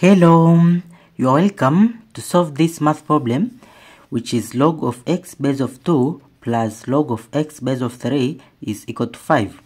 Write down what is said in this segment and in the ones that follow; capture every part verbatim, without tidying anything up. Hello, you are welcome to solve this math problem, which is log of x base of two plus log of x base of three is equal to five.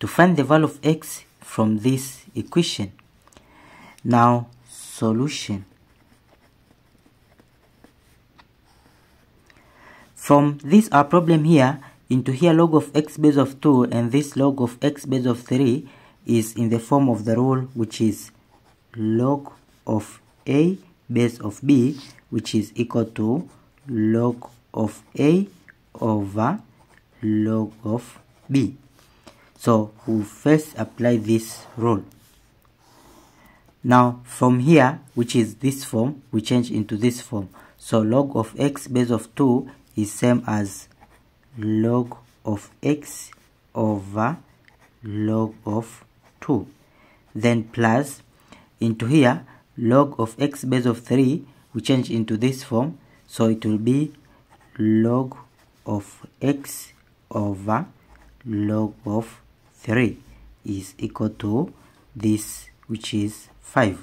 To find the value of x from this equation. Now, solution. From this our problem here into here, log of x base of two and this log of x base of three is in the form of the rule, which is log of a base of b, which is equal to log of a over log of b. So we first apply this rule. Now from here, which is this form, we change into this form. So log of x base of two is same as log of x over log of two, then plus into here log of x base of three, we change into this form, so it will be log of x over log of three is equal to this, which is five.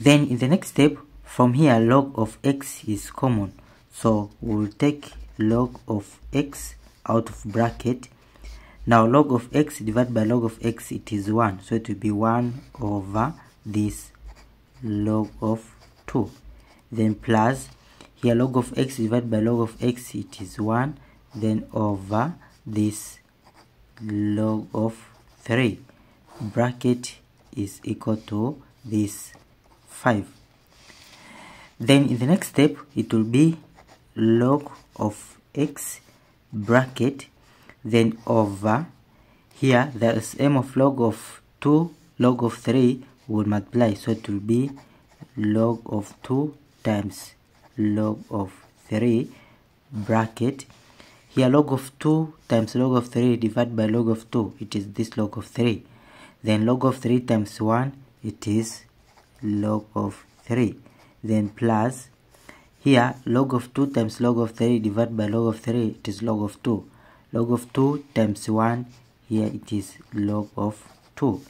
Then in the next step, from here log of x is common, so we will take log of x out of bracket. Now log of x divided by log of x, it is one, so it will be one over this log of two, then plus here log of x divided by log of x, it is one, then over this log of three, bracket is equal to this five. Then in the next step it will be log of x bracket, then over here the same of log of two log of three will multiply, so it will be log of two times log of three bracket, here log of two times log of three divided by log of two, it is this log of three, then log of three times one, it is log of three, then plus here log of two times log of three divided by log of three, it is log of two, log of two times one, here it is log of two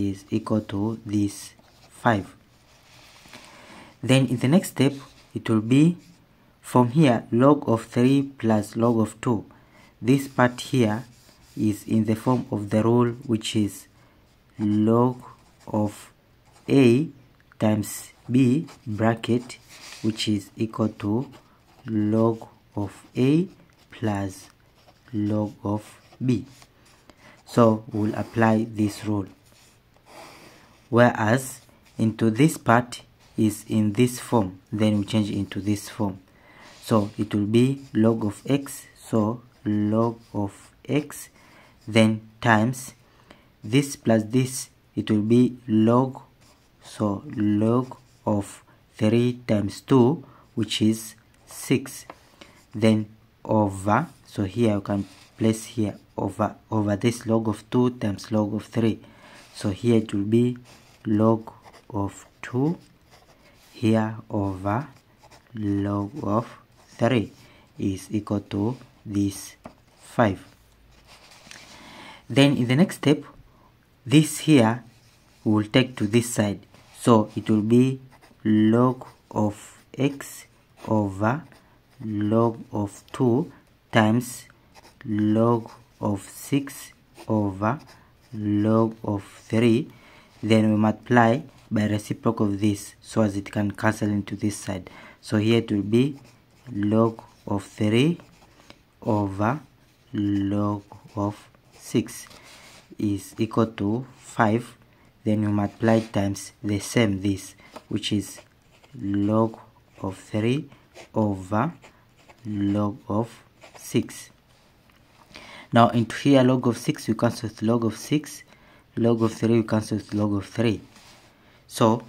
is equal to this five. Then in the next step it will be from here log of three plus log of two, this part here is in the form of the rule, which is log of a times b bracket, which is equal to log of a plus log of b. So we'll apply this rule, whereas into this part is in this form, then we change into this form, so it will be log of x, so log of x, then times this plus this, it will be log, so log of three times two, which is six, then over, so here you can place here over over this log of two times log of three, so here it will be log of two here over log of three is equal to this five. Then in the next step, this here we will take to this side, so it will be log of x over log of two times log of six over log of three, then we multiply by reciprocal of this, so as it can cancel into this side, so here it will be log of three over log of six is equal to five, then you multiply times the same this, which is log of three over log of six. Now into here log of six you cancel with log of six, log of three you cancel with log of three, so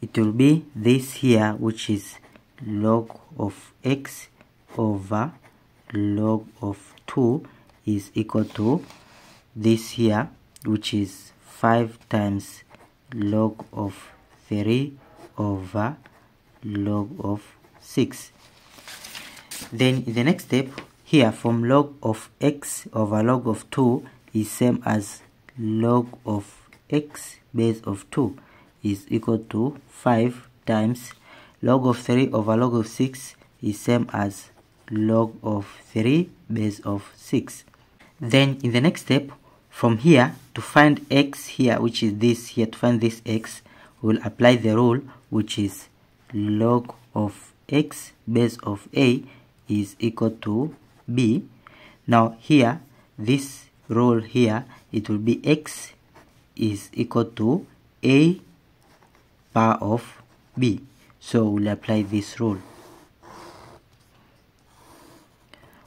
it will be this here, which is log of x over log of two is equal to this here, which is five times log of three over log of six. Then in the next step here, from log of x over log of two is same as log of x base of two, is equal to five times log of three over log of six is same as log of three base of six. Then in the next step, from here to find x here, which is this here, to find this x, we'll apply the rule which is log of x base of a is equal to b. Now here, this rule here, it will be x is equal to a power of b. So we'll apply this rule.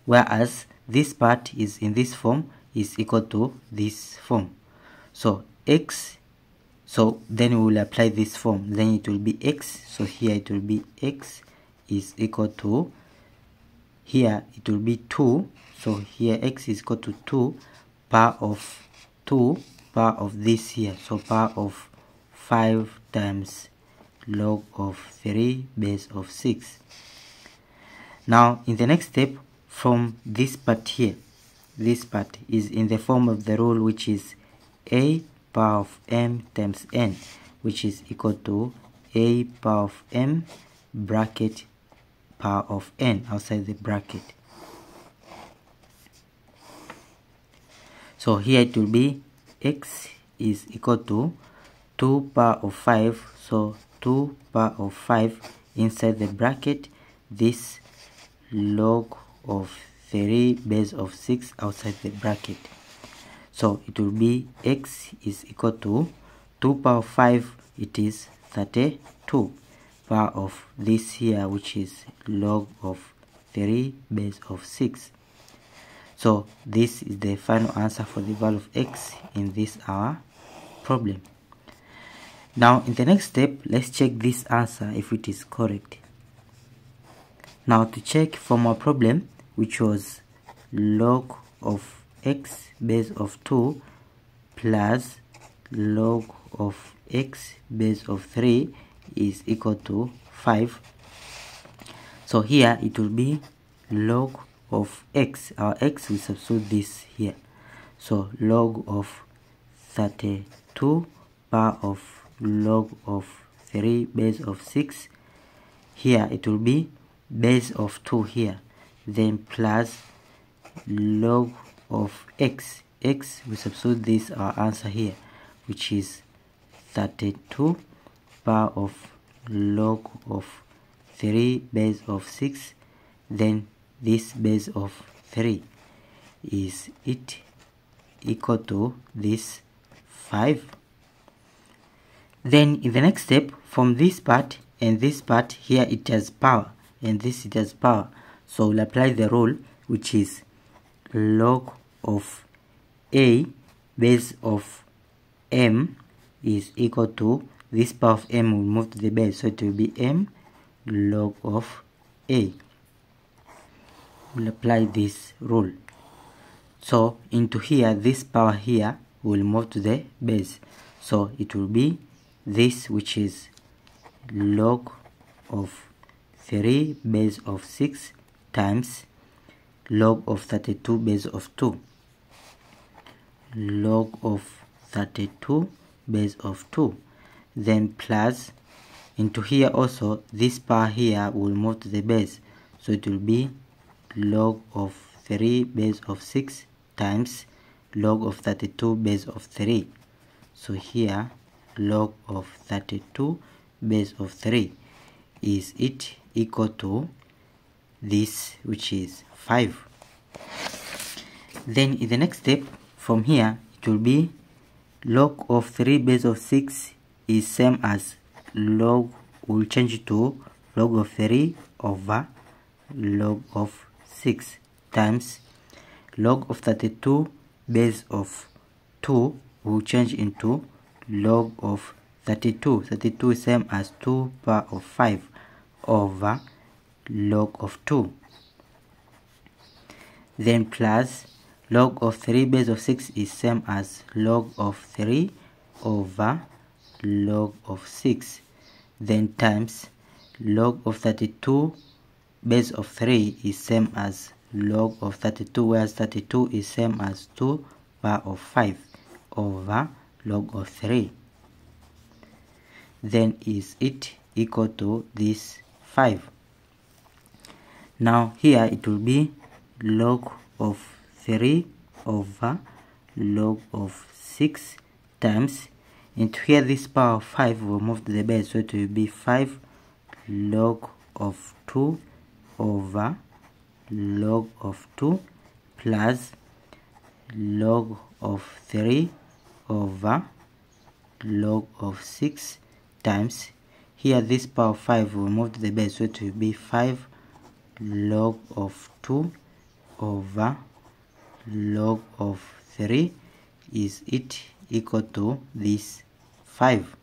Whereas this part is in this form is equal to this form. So x, so then we will apply this form. Then it will be x. So here it will be x is equal to, here it will be two. So here x is equal to two power of two power of this here. So power of five times log of three base of six. Now in the next step, from this part here, this part is in the form of the rule which is a power of m times n, which is equal to a power of m bracket power of n outside the bracket. So here it will be x is equal to two power of five, so two power of five inside the bracket, this log of three base of six outside the bracket. So it will be x is equal to two power five, it is thirty-two power of this here, which is log of three base of six. So this is the final answer for the value of x in this our problem. Now in the next step, let's check this answer if it is correct. Now to check from our problem, which was log of x base of two plus log of x base of three is equal to five. So here it will be log of x, our x we substitute this here. So log of thirty-two power of log of three base of six. Here it will be base of two here, then plus log of x, x we substitute this our answer here, which is thirty-two power of log of three base of six, then this base of three is it equal to this five. Then in the next step, from this part and this part, here it has power and this it has power. So we'll apply the rule which is log of a base of m is equal to this power of m will move to the base, so it will be m log of a. We'll apply this rule. So into here, this power here will move to the base, so it will be this which is log of three base of six times log of thirty-two base of two, log of thirty-two base of two, then plus into here also this power here will move to the base, so it will be log of three base of six times log of thirty-two base of three. So here log of thirty-two base of three is it equal to this which is five. Then in the next step, from here it will be log of three base of six is same as log, will change to log of three over log of six times log of thirty-two base of two will change into log of thirty-two. thirty-two is same as two power of five over log of two, then plus log of three base of six is same as log of three over log of six, then times log of thirty-two base of three is same as log of thirty-two, whereas thirty-two is same as two power of five over log of three. then is it equal to this five. Now here it will be log of three over log of six times, and here this power of five will move to the base, so it will be five log of two over log of two plus log of three over log of six times, here this power of five will move to the base, so it will be five log of two over log of three is it equal to this five.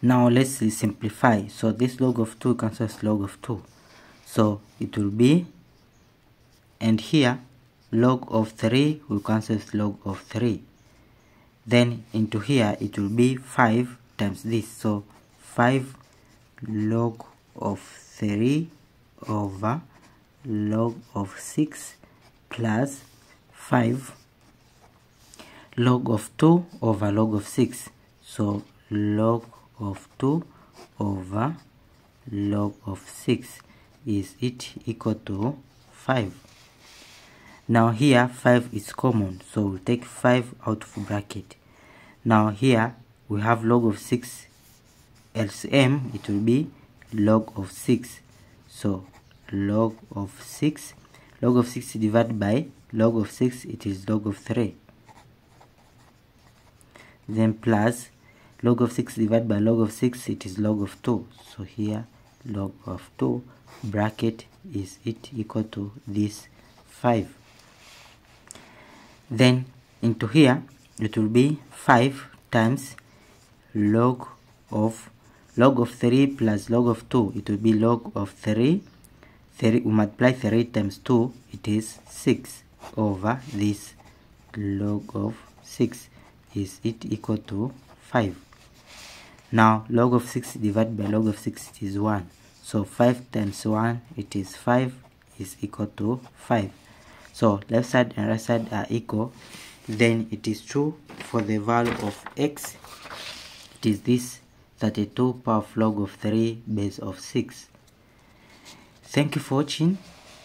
Now let's simplify. So this log of two cancels log of two, so it will be, and here log of three will cancel log of three, then into here it will be five times this, so five log of three over log of six plus five log of two over log of six, so log of two over log of six is it equal to five. Now here five is common, so we'll take five out of bracket. Now here we have log of six, L C M it will be log of six, so log of six, log of six divided by log of six, it is log of three, then plus log of six divided by log of six, it is log of two, so here log of two bracket is it equal to this five. Then into here it will be five times log of log of three plus log of two, it will be log of three, three we multiply three times two, it is six over this log of six is it equal to five. Now log of six divided by log of six, it is one, so five times one, it is five is equal to five. So left side and right side are equal, then it is true for the value of x, it is this thirty-two power of log of three base of six. Thank you for watching.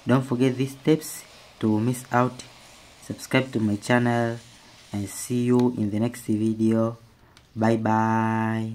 Don't forget these steps to miss out. Subscribe to my channel and see you in the next video. Bye bye.